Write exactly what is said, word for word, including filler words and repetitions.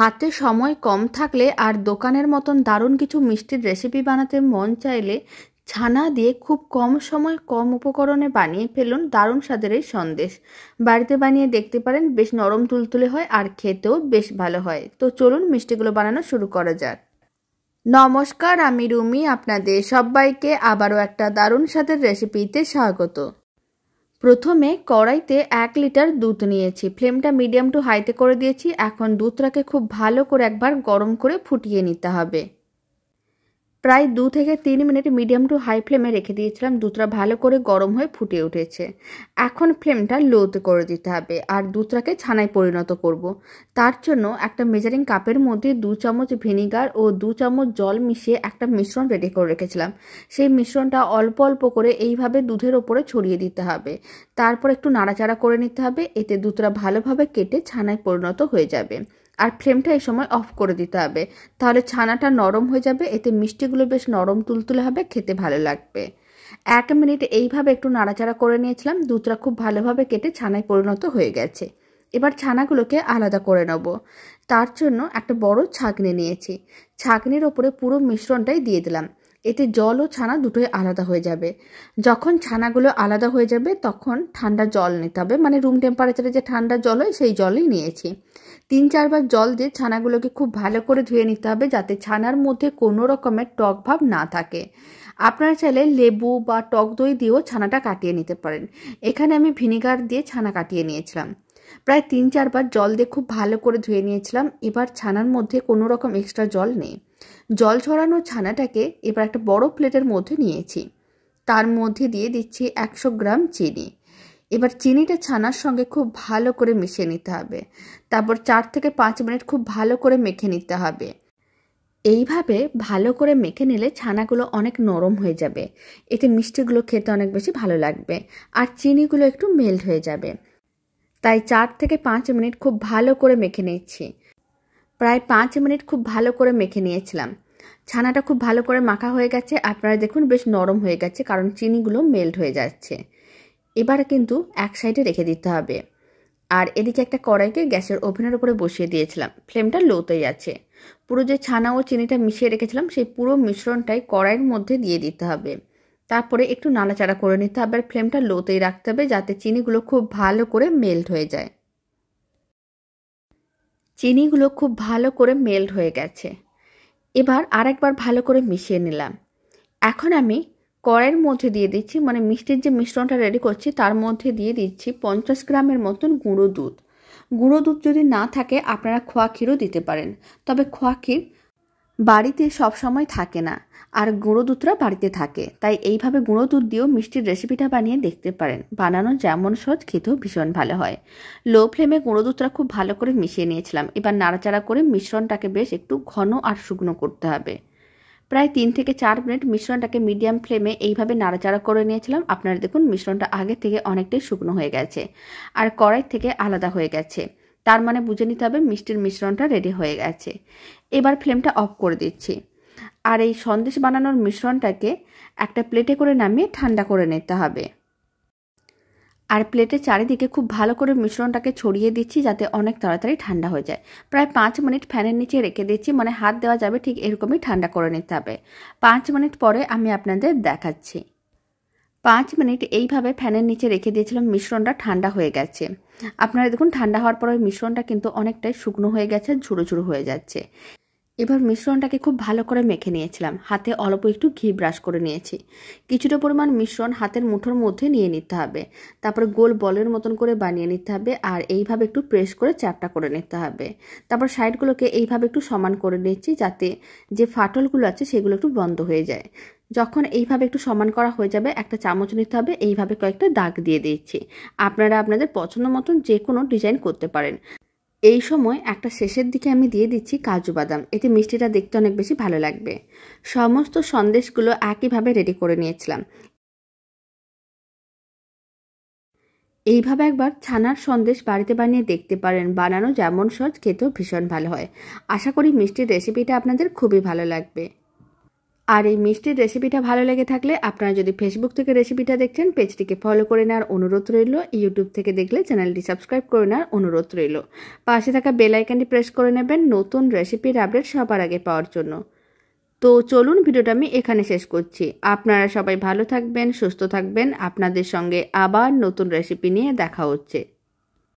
হাতে সময় কম থাকলে আর দোকানের মতন দারুণ কিছু মিষ্টির রেসিপি বানাতে মন চাইলে ছানা দিয়ে খুব কম সময় কম উপকরণে বানিয়ে ফেলুন দারুণ স্বাদের এই সন্দেশ। বাড়িতে বানিয়ে দেখতে পারেন, বেশ নরম তুলতুলে হয় আর খেতেও বেশ ভালো হয়। তো চলুন মিষ্টিগুলো বানানো শুরু করা যাক। নমস্কার, আমি রুমি, আপনাদের সবাইকে আবারও একটা দারুণ স্বাদের রেসিপিতে স্বাগত। প্রথমে কড়াইতে এক লিটার দুধ নিয়েছি, ফ্লেমটা মিডিয়াম টু হাইতে করে দিয়েছি। এখন দুধটাকে খুব ভালো করে একবার গরম করে ফুটিয়ে নিতে হবে। প্রায় দু থেকে তিন মিনিট মিডিয়াম টু হাই ফ্লেমে রেখে দিয়েছিলাম। দুধটা ভালো করে গরম হয়ে ফুটে উঠেছে। এখন ফ্লেমটা লোতে করে দিতে হবে আর দুধটাকে ছানায় পরিণত করব। তার জন্য একটা মেজারিং কাপের মধ্যে দু চামচ ভিনিগার ও দু চামচ জল মিশিয়ে একটা মিশ্রণ রেডি করে রেখেছিলাম। সেই মিশ্রণটা অল্প অল্প করে এইভাবে দুধের ওপরে ছড়িয়ে দিতে হবে। তারপর একটু নাড়াচাড়া করে নিতে হবে, এতে দুধটা ভালোভাবে কেটে ছানায় পরিণত হয়ে যাবে। আর ফ্লেমটা এই সময় অফ করে দিতে হবে, তাহলে ছানাটা নরম হয়ে যাবে। এতে মিষ্টিগুলো বেশ নরম তুলতুলে হবে, খেতে ভালো লাগবে। এক মিনিট এইভাবে একটু নাড়াচাড়া করে নিয়েছিলাম। দুধটা খুব ভালোভাবে কেটে ছানায় পরিণত হয়ে গেছে। এবার ছানাগুলোকে আলাদা করে নেব। তার জন্য একটা বড় ছাঁকনি নিয়েছি, ছাঁকনির ওপরে পুরো মিশ্রণটাই দিয়ে দিলাম। এতে জল ও ছানা দুটোই আলাদা হয়ে যাবে। যখন ছানাগুলো আলাদা হয়ে যাবে তখন ঠান্ডা জল নিতে হবে, মানে রুম টেম্পারেচারে যে ঠান্ডা জল হয় সেই জলই নিয়েছি। তিন চারবার জল দিয়ে ছানাগুলোকে খুব ভালো করে ধুয়ে নিতে হবে, যাতে ছানার মধ্যে কোনো রকমের টক ভাব না থাকে। আপনারা চাইলে লেবু বা টক দই দিয়েও ছানাটা কাটিয়ে নিতে পারেন। এখানে আমি ভিনিগার দিয়ে ছানা কাটিয়ে নিয়েছিলাম। প্রায় তিন চারবার জল দিয়ে খুব ভালো করে ধুয়ে নিয়েছিলাম। এবার ছানার মধ্যে কোনো রকম এক্সট্রা জল নেই। জল ছড়ানো ছানাটাকে এবার একটা বড় প্লেটের মধ্যে নিয়েছি, তার মধ্যে দিয়ে দিচ্ছি একশো গ্রাম চিনি। এবার চিনিটা ছানার সঙ্গে খুব ভালো করে মিশিয়ে নিতে হবে। তারপর চার থেকে পাঁচ মিনিট খুব ভালো করে মেখে নিতে হবে। এইভাবে ভালো করে মেখে নিলে ছানাগুলো অনেক নরম হয়ে যাবে, এতে মিষ্টিগুলো খেতে অনেক বেশি ভালো লাগবে আর চিনিগুলো একটু মেল্ট হয়ে যাবে। তাই চার থেকে পাঁচ মিনিট খুব ভালো করে মেখে নিচ্ছি। প্রায় পাঁচ মিনিট খুব ভালো করে মেখে নিয়েছিলাম। ছানাটা খুব ভালো করে মাখা হয়ে গেছে। আপনারা দেখুন বেশ নরম হয়ে গেছে, কারণ চিনিগুলো মেল্ট হয়ে যাচ্ছে। এবার কিন্তু এক সাইডে রেখে দিতে হবে। আর এদিকে একটা কড়াইকে গ্যাসের ওভেনের উপরে বসিয়ে দিয়েছিলাম, ফ্লেমটা লোতেই আছে। পুরো যে ছানা ও চিনিটা মিশিয়ে রেখেছিলাম সেই পুরো মিশ্রণটাই কড়াইয়ের মধ্যে দিয়ে দিতে হবে। তারপরে একটু নাড়াচাড়া করে নিতে হবে আর ফ্লেমটা লোতেই রাখতে হবে, যাতে চিনিগুলো খুব ভালো করে মেল্ট হয়ে যায়। চিনিগুলো খুব ভালো করে মেল্ট হয়ে গেছে। এবার আরেকবার ভালো করে মিশিয়ে নিলাম। এখন আমি কড়াইয়ের মধ্যে দিয়ে দিচ্ছি, মানে মিষ্টির যে মিশ্রণটা রেডি করছি তার মধ্যে দিয়ে দিচ্ছি পঞ্চাশ গ্রামের মতন গুঁড়ো দুধ। গুঁড়ো দুধ যদি না থাকে আপনারা খোয়া ক্ষীরও দিতে পারেন, তবে খোয়া ক্ষীর বাড়িতে সব সময় থাকে না আর গুঁড়ো দুধটা বাড়িতে থাকে। তাই এইভাবে গুঁড়ো দুধ দিয়েও মিষ্টির রেসিপিটা বানিয়ে দেখতে পারেন। বানানো যেমন সহজ, খেতেও ভীষণ ভালো হয়। লো ফ্লেমে গুঁড়ো দুধটা খুব ভালো করে মিশিয়ে নিয়েছিলাম। এবার নাড়াচাড়া করে মিশ্রণটাকে বেশ একটু ঘন আর শুকনো করতে হবে। প্রায় তিন থেকে চার মিনিট মিশ্রণটাকে মিডিয়াম ফ্লেমে এইভাবে নাড়াচাড়া করে নিয়েছিলাম। আপনারা দেখুন মিশ্রণটা আগে থেকে অনেকটাই শুকনো হয়ে গেছে আর কড়াই থেকে আলাদা হয়ে গেছে। তার মানে বুঝে নিতে হবে মিষ্টির মিশ্রণটা রেডি হয়ে গেছে। এবার ফ্লেমটা অফ করে দিচ্ছি। আর এই সন্দেশ বানানোর মিশ্রণটাকে একটা প্লেটে করে নামিয়ে ঠান্ডা করে নিতে হবে। আর প্লেটের চারিদিকে খুব ভালো করে মিশ্রণটাকে ছড়িয়ে দিচ্ছি, যাতে অনেক তাড়াতাড়ি ঠান্ডা হয়ে যায়। প্রায় পাঁচ মিনিট ফ্যানের নিচে রেখে দিচ্ছি, মানে হাত দেওয়া যাবে ঠিক এরকমই ঠান্ডা করে নিতে হবে। পাঁচ মিনিট পরে আমি আপনাদের দেখাচ্ছি। পাঁচ মিনিট এইভাবে ফ্যানের নিচে রেখে দিয়েছিলাম, মিশ্রণটা ঠান্ডা হয়ে গেছে। আপনারা দেখুন ঠান্ডা হওয়ার পর ওই মিশ্রণটা কিন্তু অনেকটাই শুকনো হয়ে গেছে, ঝুড়ো ঝুড়ো হয়ে যাচ্ছে। এবার মিশ্রণটাকে খুব ভালো করে মেখে নিয়েছিলাম। হাতে অল্প একটু ঘি ব্রাশ করে নিয়েছি। কিছুটা পরিমাণ মিশ্রণ হাতের মুঠোর মধ্যে নিয়ে নিতে হবে, তারপরে গোল বলের মতন করে বানিয়ে নিতে হবে। আর এইভাবে একটু প্রেস করে চ্যাপটা করে নিতে হবে। তারপর সাইডগুলোকে এইভাবে একটু সমান করে নিচ্ছি, যাতে যে ফাটলগুলো আছে সেগুলো একটু বন্ধ হয়ে যায়। যখন এইভাবে একটু সমান করা হয়ে যাবে, একটা চামচ নিতে হবে, এইভাবে কয়েকটা দাগ দিয়ে দিচ্ছি। আপনারা আপনাদের পছন্দ মতন যে কোনো ডিজাইন করতে পারেন। এই সময় একটা শেষের দিকে আমি দিয়ে দিচ্ছি কাজু বাদাম, এতে মিষ্টিটা দেখতে অনেক বেশি ভালো লাগবে। সমস্ত সন্দেশগুলো একইভাবে রেডি করে নিয়েছিলাম। এইভাবে একবার ছানার সন্দেশ বাড়িতে বানিয়ে দেখতে পারেন। বানানো যেমন সহজ, খেতেও ভীষণ ভালো হয়। আশা করি মিষ্টির রেসিপিটা আপনাদের খুবই ভালো লাগবে। আর এই মিষ্টির রেসিপিটা ভালো লেগে থাকলে আপনারা যদি ফেসবুক থেকে রেসিপিটা দেখছেন পেজটিকে ফলো করে নেওয়ার অনুরোধ রইল, ইউটিউব থেকে দেখলে চ্যানেলটি সাবস্ক্রাইব করে নেওয়ার অনুরোধ রইল, পাশে থাকা বেল আইকনটি প্রেস করে নেবেন নতুন রেসিপির আপডেট সবার আগে পাওয়ার জন্য। তো চলুন ভিডিওটা আমি এখানে শেষ করছি, আপনারা সবাই ভালো থাকবেন, সুস্থ থাকবেন, আপনাদের সঙ্গে আবার নতুন রেসিপি নিয়ে দেখা হচ্ছে।